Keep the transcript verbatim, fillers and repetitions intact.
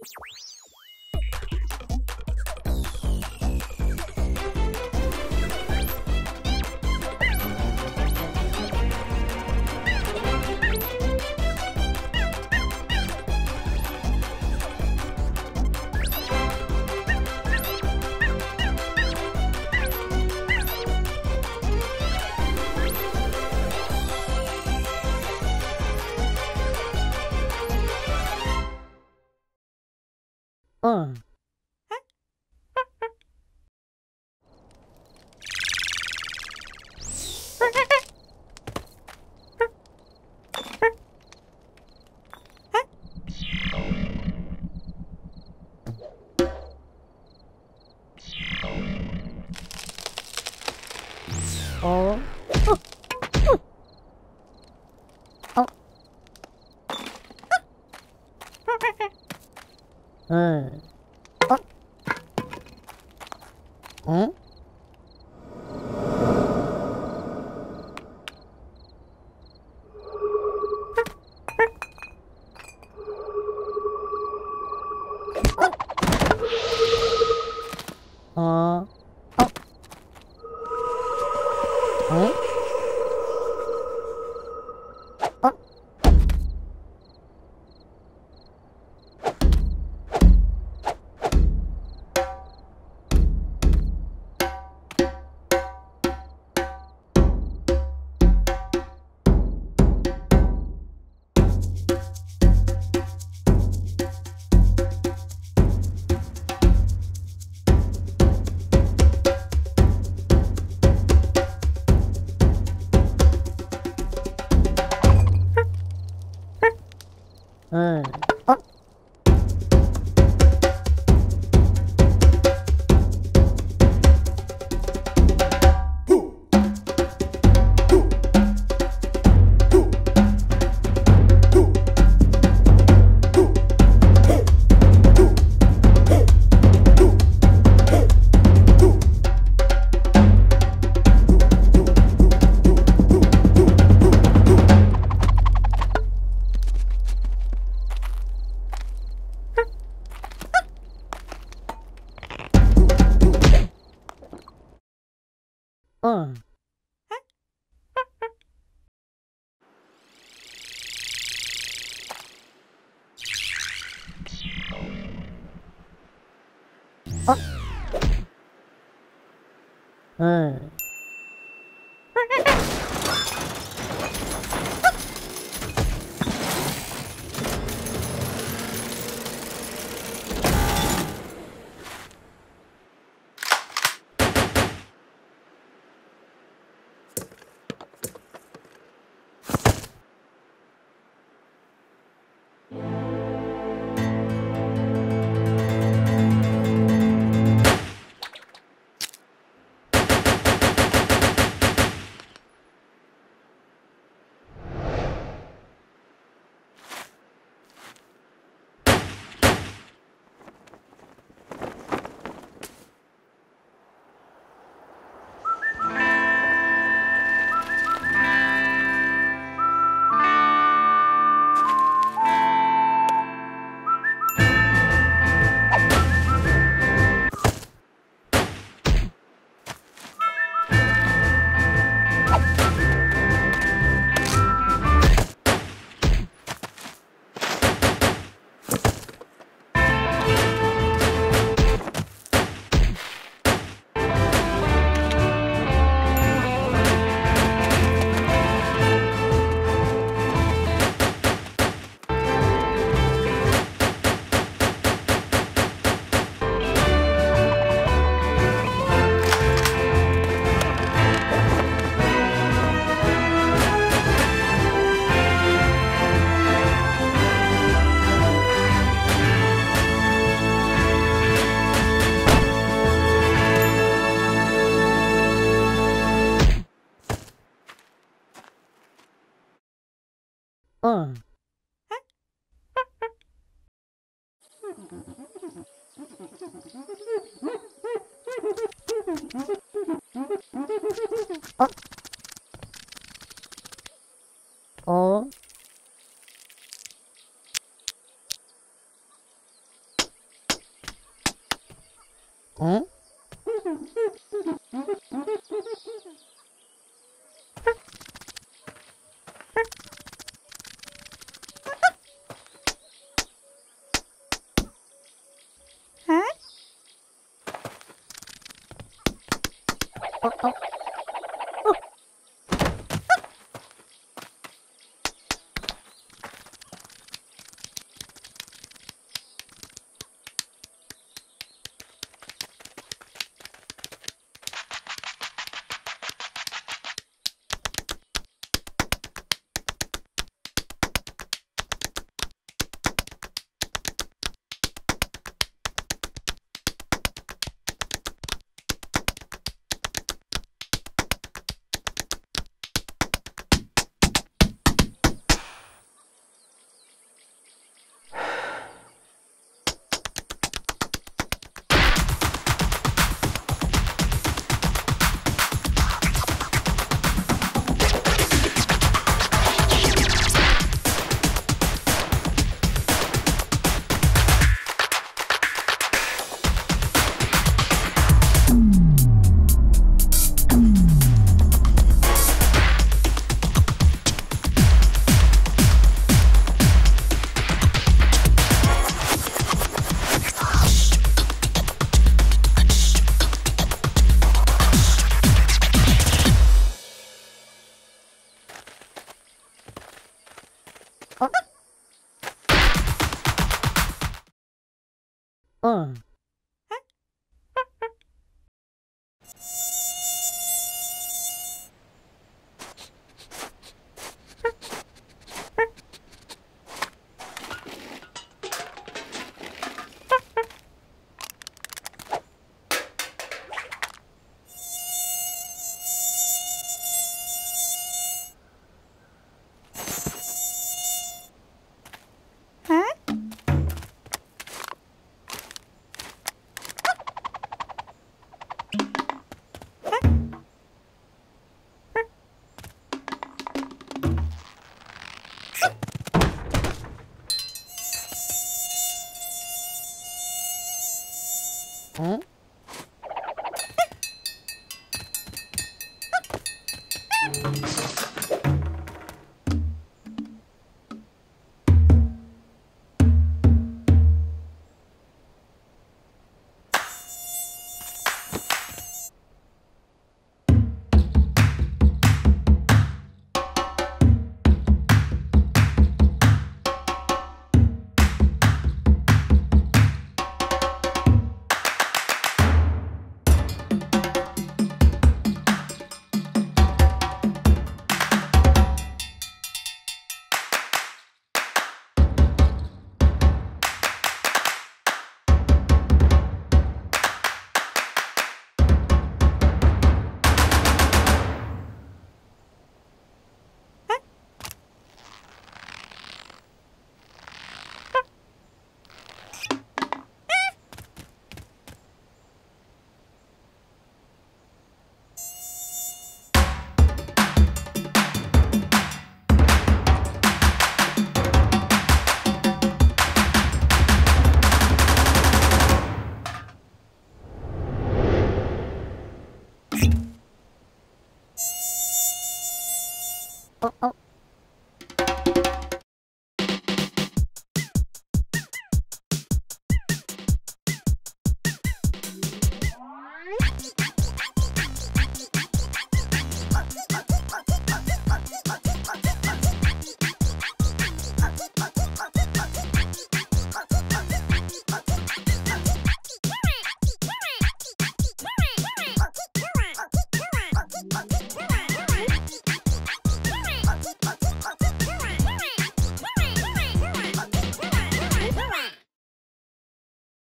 Uh. Oh. Uh. Oh. Huh? Uh. Oh. Huh? Hey. Oh. Uh. Oh. Hey. Uh. Oh. Oh. Huh? Huh? Oh, oh. Oh. Huh?